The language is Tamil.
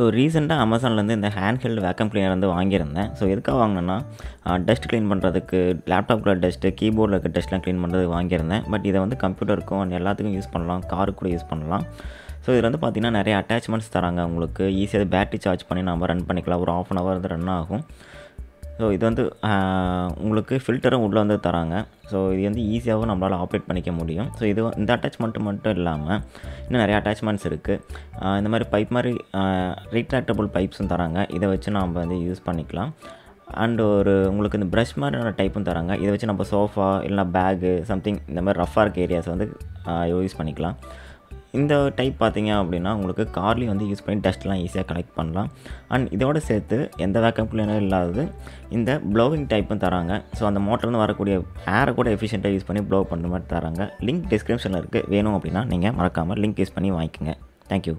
ஸோ ரீசெண்டாக அமேசான்லேருந்து இந்த ஹேண்ட் ஹெல்டு வேக்கம் கிளீனர் வந்து வாங்கியிருந்தேன். ஸோ எதுக்காக வாங்கினேன்னா டஸ்ட் க்ளீன் பண்ணுறதுக்கு, லேப்டாப்பில் டஸ்ட்டு, கீபோர்டில் இருக்க டஸ்ட்லாம் க்ளீன் பண்ணுறதுக்கு வாங்கியிருந்தேன். பட் இதை வந்து கம்ப்யூட்டருக்கும் அண்ட் எல்லாத்துக்கும் யூஸ் பண்ணலாம், காருக்கு கூட யூஸ் பண்ணலாம். ஸோ இதில் வந்து பார்த்திங்கன்னா நிறைய அட்டாச்மெண்ட்ஸ் தராங்க உங்களுக்கு, ஈஸியாக பேட்டரி சார்ஜ் பண்ணி நம்ம ரன் பண்ணிக்கலாம். ஒரு ஆஃப் அன் ஹவர் வந்து ரன் ஆகும். ஸோ இது வந்து உங்களுக்கு ஃபில்டரும் உள்ளே வந்து தராங்க. ஸோ இது வந்து ஈஸியாகவும் நம்மளால் ஆப்ரேட் பண்ணிக்க முடியும். ஸோ இது இந்த அட்டாச்மெண்ட்டு மட்டும் இல்லாமல் இன்னும் நிறையா அட்டாச்மெண்ட்ஸ் இருக்குது. இந்த மாதிரி பைப் மாதிரி ரீட்ராக்டபுள் பைப்ஸும் தராங்க, இதை வச்சு நம்ம வந்து யூஸ் பண்ணிக்கலாம். அண்டு ஒரு உங்களுக்கு இந்த ப்ரஷ் மாதிரியான டைப்பும் தராங்க, இதை வச்சு நம்ம சோஃபா இல்லைனா பேகு சம்திங் இந்த மாதிரி ரஃபாக இருக்க ஏரியாஸ் வந்து யூஸ் பண்ணிக்கலாம். இந்த டைப் பார்த்திங்க அப்படின்னா உங்களுக்கு கார்லேயும் வந்து யூஸ் பண்ணி டஸ்ட்லாம் ஈஸியாக கலெக்ட் பண்ணலாம். அண்ட் இதோடு சேர்த்து எந்த வேக்கம் கிளீனரும் இல்லாதது இந்த ப்ளோவிங் டைப்பும் தராங்க. ஸோ அந்த மோட்டர்லேருந்து வரக்கூடிய ஏரை கூட எஃபிஷியண்ட்டாக யூஸ் பண்ணி ப்ளோ பண்ணுற மாதிரி தராங்க. லிங்க் டிஸ்கிரிப்ஷனில் இருக்குது, வேணும் அப்படின்னா நீங்கள் மறக்காமல் லிங்க் யூஸ் பண்ணி வாங்கிக்கோங்க. தேங்க்யூ.